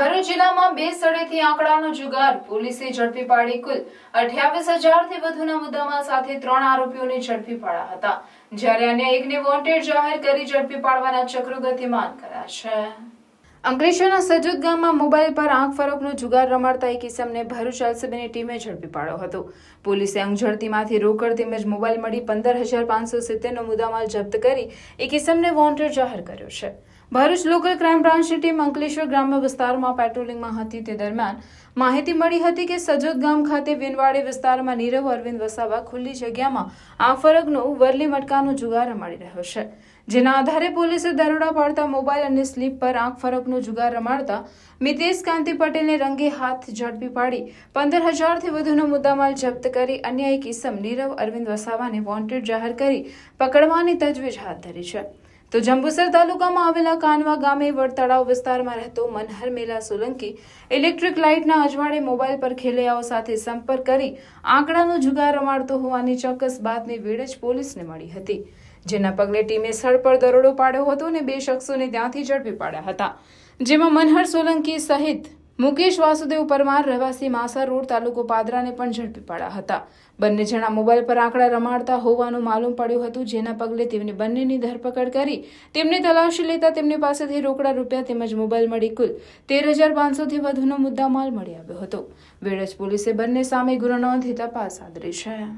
ભરૂચ જિલ્લામાં 2 સળેથી આંકડાનો જુગાર, પોલીસે ઝડપી પાડી કુલ 28000થી વધુના મુદ્દામાં સાથે 3 આરોપીઓને ઝડપી પાડ્યા હતા, જ્યારે અન્ય એકને વોન્ટેડ જાહેર કરી ઝડપી પાડવાના ચક્રો ગતિમાન કર્યા છે। અંકલેશ્વરના સજોદ ગામમાં મોબાઈલ પર આંખ ફરોકનો જુગાર રમાડતા એક ઇસમને ભરૂચ એલસીબીની ટીમે ઝડપી પાડ્યો હતો। પોલીસે અંગઝડતીમાંથી રોકડ તેમજ મોબાઈલ મળી 15570નો મુદ્દામાલ જપ્ત કરી એક ઇસમને વોન્ટેડ જાહેર કર્યો છે। ભરૂચ લોકલ ક્રાઇમ બ્રાન્ચની ટીમ અંકલેશ્વર ગ્રામ્ય વિસ્તારમાં પેટ્રોલિંગમાં હતી, તે દરમિયાન માહિતી મળી હતી કે સજોદ ગામ ખાતે વેનવાડી વિસ્તારમાં નીરવ અરવિંદ વસાવા ખુલ્લી જગ્યામાં આંખ ફરોકનો વરલી મટકાનો જુગાર રમાડી રહ્યો છે, જેના આધારે પોલીસે દરોડા પાડતા મોબાઈલ અને સ્લીપ પર આંખ ફરોક जुगार रमाड़ता मितेश कांति पटेल ने रंगे हाथ झड़पी पाड़ी 15000 વધુનો મુદ્દામાલ જપ્ત કરી અન્ય એક ઇસમ નીરવ અરવિંદ વસાવાને વોન્ટેડ જાહેર કરી પકડવાની તજવીજ હાથ ધરી છે। તો જંબુસર તાલુકામાં આવેલા કાનવા ગામે વડતળાવ વિસ્તારમાં રહેતો મનહર મેલા સોલંકી ઇલેક્ટ્રિક લાઇટના અજવાળે મોબાઈલ પર ખેલૈયાઓ સાથે સંપર્ક કરી આંકડાનો જુગાર રમાડતો હોવાની ચોક્કસ બાતની વેળજ પોલીસને મળી હતી, જેના પગલે ટીમે સ્થળ પર દરોડો પાડ્યો હતો અને 2 શખ્સોને ત્યાંથી ઝડપી પાડ્યા હતા, જેમાં મનહર સોલંકી સહિત મુકેશ વાસુદેવ પરમાર રહેવાસી માસા રોડ તાલુકો પાદરાને પણ ઝડપી પાડ્યા હતા। બંને જણા મોબાઈલ પર આંકડા રમાડતા હોવાનું માલુમ પડ્યું હતું, જેના પગલે તેમને બંનેની ધરપકડ કરી તેમને તલાશી લેતા તેમની પાસેથી રોકડા રૂપિયા તેમજ મોબાઈલ મળી કુલ 13500થી વધુનો મુદ્દામાલ મળી આવ્યો હતો। વેળજ પોલીસે બંને સામે ગુનો નોંધી તપાસ આદરી છે।